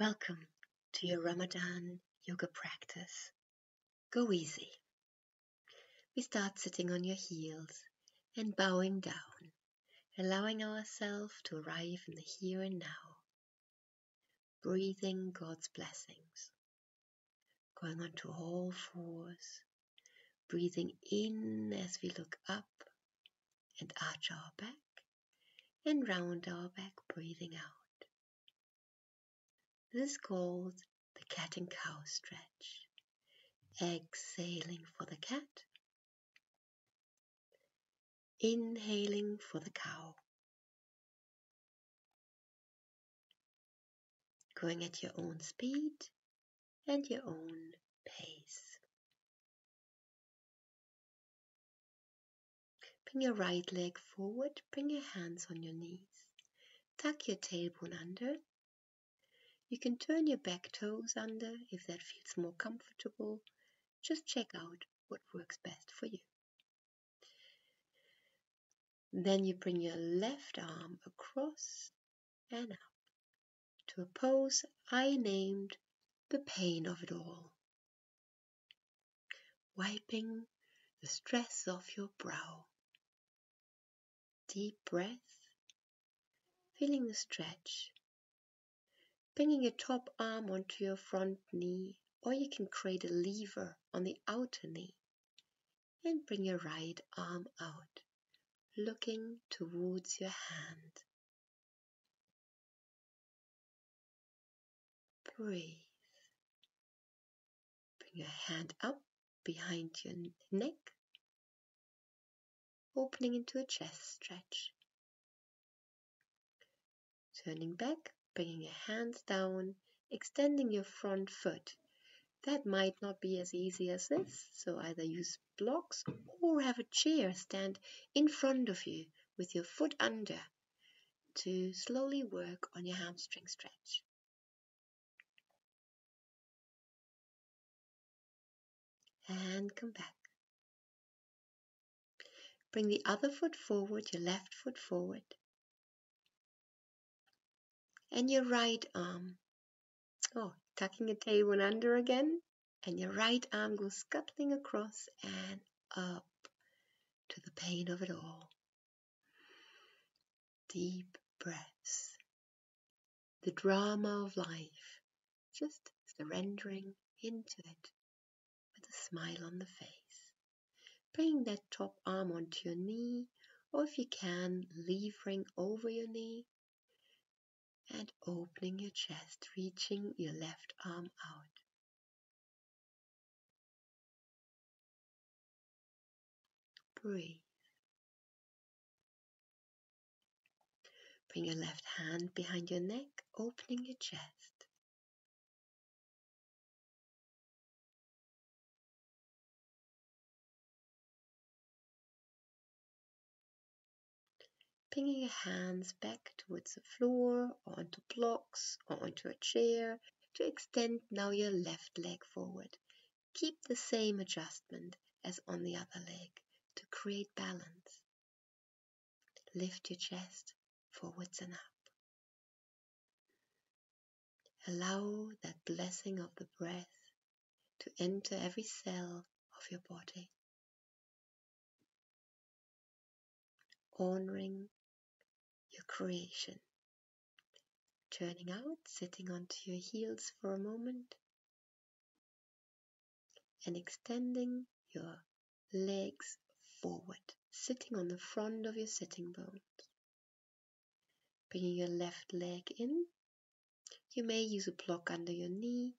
Welcome to your Ramadan yoga practice. Go easy. We start sitting on your heels and bowing down, allowing ourselves to arrive in the here and now, breathing God's blessings, going on to all fours, breathing in as we look up and arch our back and round our back, breathing out. This is called the cat and cow stretch. Exhaling for the cat, inhaling for the cow. Going at your own speed and your own pace. Bring your right leg forward, bring your hands on your knees, tuck your tailbone under. You can turn your back toes under if that feels more comfortable. Just check out what works best for you. Then you bring your left arm across and up to a pose I named the pain of it all. Wiping the stress off your brow. Deep breath, feeling the stretch. Bringing your top arm onto your front knee, or you can create a lever on the outer knee and bring your right arm out, looking towards your hand. Breathe. Bring your hand up behind your neck, opening into a chest stretch. Turning back. Bringing your hands down, extending your front foot. That might not be as easy as this, so either use blocks or have a chair stand in front of you with your foot under to slowly work on your hamstring stretch. And come back. Bring the other foot forward, your left foot forward. And your right arm, tucking the tailbone under again, and your right arm goes scuttling across and up to the pain of it all. Deep breaths, the drama of life, just surrendering into it with a smile on the face. Bring that top arm onto your knee, or if you can, levering over your knee. And opening your chest, reaching your left arm out. Breathe. Bring your left hand behind your neck, opening your chest. Bringing your hands back towards the floor, or onto blocks, or onto a chair, to extend now your left leg forward. Keep the same adjustment as on the other leg to create balance. Lift your chest forwards and up. Allow that blessing of the breath to enter every cell of your body. Honoring your creation. Turning out, sitting onto your heels for a moment and extending your legs forward, sitting on the front of your sitting bones. Bringing your left leg in. You may use a block under your knee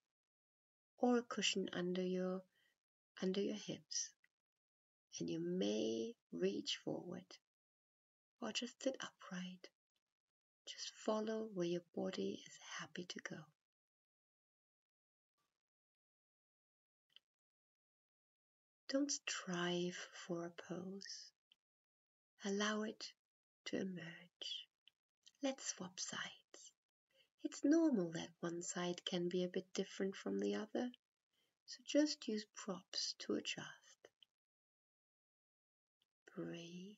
or a cushion under your hips, and you may reach forward or just sit upright. Just follow where your body is happy to go. Don't strive for a pose. Allow it to emerge. Let's swap sides. It's normal that one side can be a bit different from the other, so just use props to adjust. Breathe.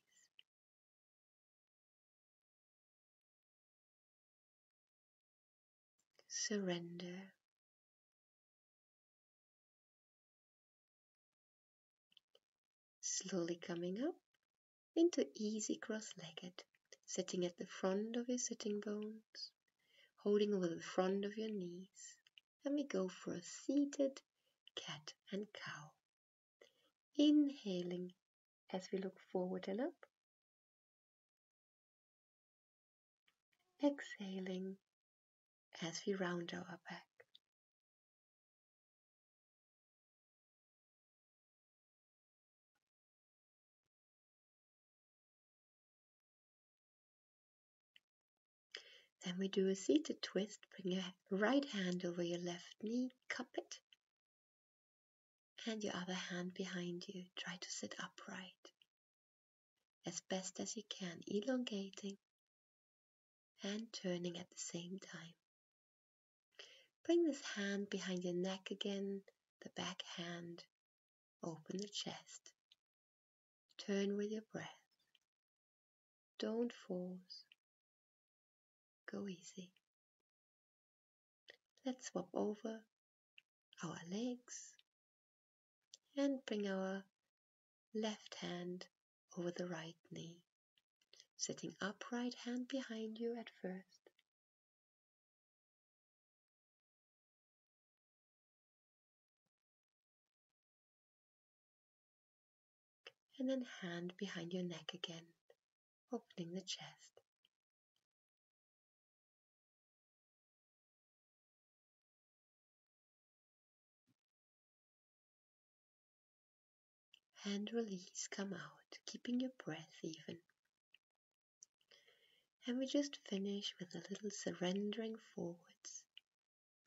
surrender. Slowly coming up into easy cross-legged, sitting at the front of your sitting bones, holding over the front of your knees, and we go for a seated cat and cow. Inhaling as we look forward and up, exhaling as we round our back. Then we do a seated twist, bring your right hand over your left knee, cup it, and your other hand behind you. Try to sit upright as best as you can, elongating and turning at the same time. Bring this hand behind your neck again, the back hand, open the chest, turn with your breath, don't force. Go easy. Let's swap over our legs and bring our left hand over the right knee, sitting upright, hand behind you at first. And then hand behind your neck again, opening the chest. And release, come out, keeping your breath even. And we just finish with a little surrendering forwards.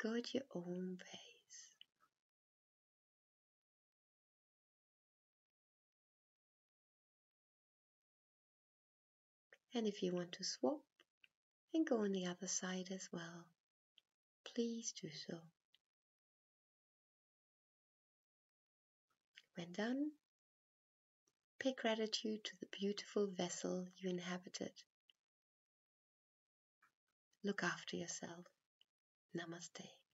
Go at your own pace. And if you want to swap and go on the other side as well, please do so. When done, pay gratitude to the beautiful vessel you inhabited. Look after yourself. Namaste.